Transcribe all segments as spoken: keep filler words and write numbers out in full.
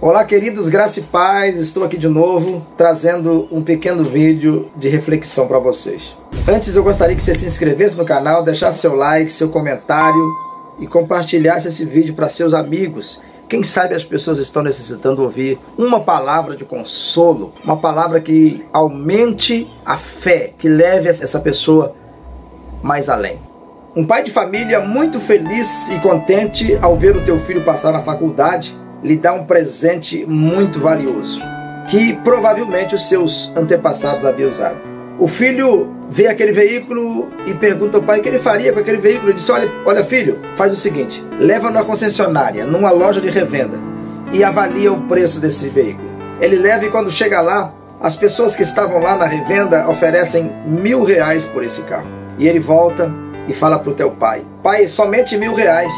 Olá, queridos, graça e paz, estou aqui de novo trazendo um pequeno vídeo de reflexão para vocês. Antes, eu gostaria que você se inscrevesse no canal, deixasse seu like, seu comentário e compartilhasse esse vídeo para seus amigos. Quem sabe as pessoas estão necessitando ouvir uma palavra de consolo, uma palavra que aumente a fé, que leve essa pessoa mais além. Um pai de família muito feliz e contente ao ver o teu filho passar na faculdade lhe dá um presente muito valioso, que provavelmente os seus antepassados haviam usado. O filho vê aquele veículo e pergunta ao pai o que ele faria com aquele veículo. Ele diz: olha, olha filho, faz o seguinte, leva numa concessionária, numa loja de revenda, e avalia o preço desse veículo. Ele leva e, quando chega lá, as pessoas que estavam lá na revenda oferecem mil reais por esse carro. E ele volta e fala para o teu pai: pai, somente mil reais,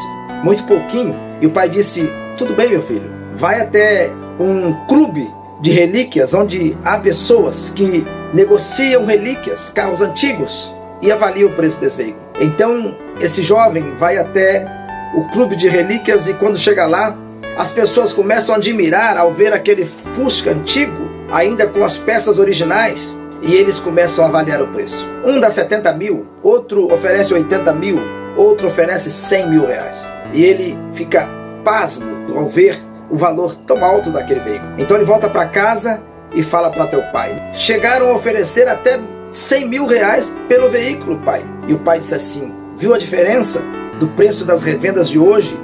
muito pouquinho. E o pai disse: tudo bem, meu filho, vai até um clube de relíquias, onde há pessoas que negociam relíquias, carros antigos, e avalia o preço desse veículo. Então esse jovem vai até o clube de relíquias e, quando chega lá, as pessoas começam a admirar ao ver aquele Fusca antigo, ainda com as peças originais, e eles começam a avaliar o preço. Um dá setenta mil, outro oferece oitenta mil, outro oferece cem mil reais. E ele fica pasmo ao ver o valor tão alto daquele veículo. Então ele volta para casa e fala para teu pai: chegaram a oferecer até cem mil reais pelo veículo, pai. E o pai disse assim: viu a diferença do preço das revendas de hoje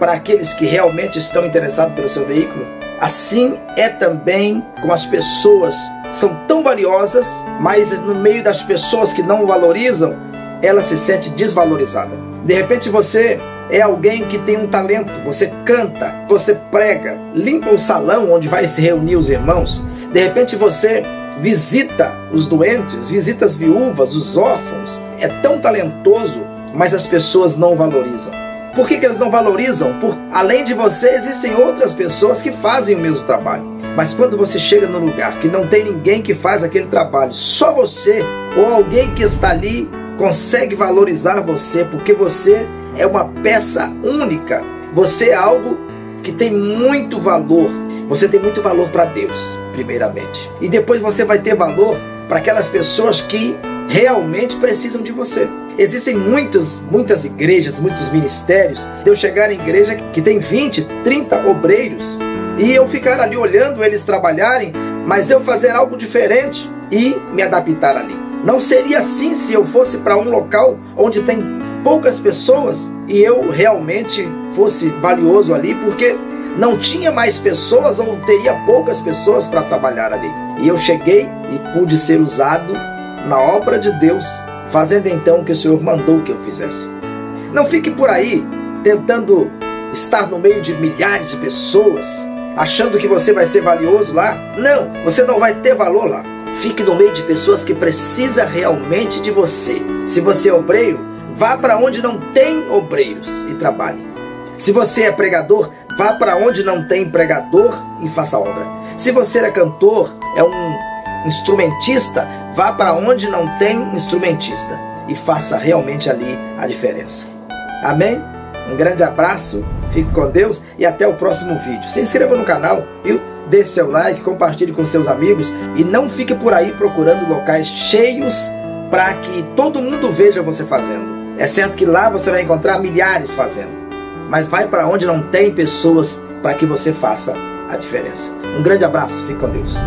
para aqueles que realmente estão interessados pelo seu veículo? Assim é também com as pessoas. São tão valiosas, mas no meio das pessoas que não o valorizam, ela se sente desvalorizada. De repente você é alguém que tem um talento, você canta, você prega, limpa o salão onde vai se reunir os irmãos. De repente você visita os doentes, visita as viúvas, os órfãos. É tão talentoso, mas as pessoas não valorizam. Por que que elas não valorizam? Por, além de você, existem outras pessoas que fazem o mesmo trabalho. Mas quando você chega num lugar que não tem ninguém que faz aquele trabalho, só você ou alguém que está ali consegue valorizar você, porque você é uma peça única. Você é algo que tem muito valor. Você tem muito valor para Deus, primeiramente. E depois você vai ter valor para aquelas pessoas que realmente precisam de você. Existem muitas, muitas igrejas, muitos ministérios. De eu chegar em igreja que tem vinte, trinta obreiros e eu ficar ali olhando eles trabalharem, mas eu fazer algo diferente e me adaptar ali. Não seria assim se eu fosse para um local onde tem poucas pessoas e eu realmente fosse valioso ali, porque não tinha mais pessoas ou teria poucas pessoas para trabalhar ali. E eu cheguei e pude ser usado na obra de Deus, fazendo então o que o Senhor mandou que eu fizesse. Não fique por aí tentando estar no meio de milhares de pessoas, achando que você vai ser valioso lá. Não, você não vai ter valor lá. Fique no meio de pessoas que precisam realmente de você. Se você é obreiro, vá para onde não tem obreiros e trabalhe. Se você é pregador, vá para onde não tem pregador e faça obra. Se você é cantor, é um instrumentista, vá para onde não tem instrumentista e faça realmente ali a diferença. Amém? Um grande abraço, fique com Deus e até o próximo vídeo. Se inscreva no canal, viu? Dê seu like, compartilhe com seus amigos e não fique por aí procurando locais cheios para que todo mundo veja você fazendo. É certo que lá você vai encontrar milhares fazendo, mas vai para onde não tem pessoas para que você faça a diferença. Um grande abraço, fique com Deus.